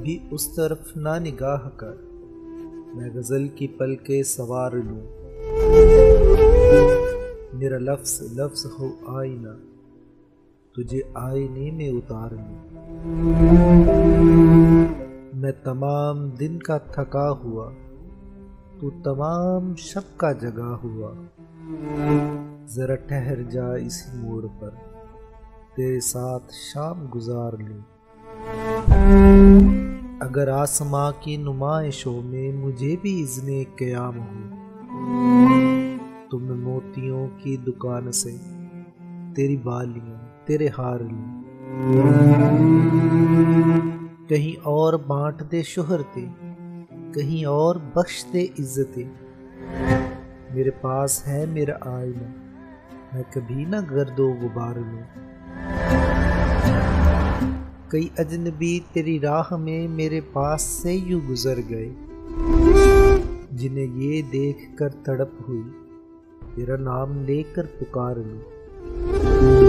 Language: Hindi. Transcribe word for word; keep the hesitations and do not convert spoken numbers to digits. कभी उस तरफ ना निगाह कर, मैं गज़ल की पलके सवार लूँ। मेरा लफ्ज़ लफ्ज़ हो आईना, तुझे आईने में उतार लूँ। मैं तमाम दिन का थका हुआ, तू तमाम शब का जगा हुआ। ज़रा ठहर जा इसी मोड़ पर, तेरे साथ शाम गुजार लूँ। अगर आसमां की नुमाइशों में मुझे भी इज़्ने क़याम हो, तो मैं मोतियों की दुकान से तेरी बालियां तेरे हार लूं। कहीं और बांट दे शोहरते, कहीं और बख्श दे इज़्ज़तें। मेरे पास है मेरा आईना, मैं कभी ना गर्दो गुबार लूं। कई अजनबी तेरी राह में मेरे पास से यूं गुजर गए, जिन्हें ये देख कर तड़प हुई तेरा नाम लेकर पुकार लूं।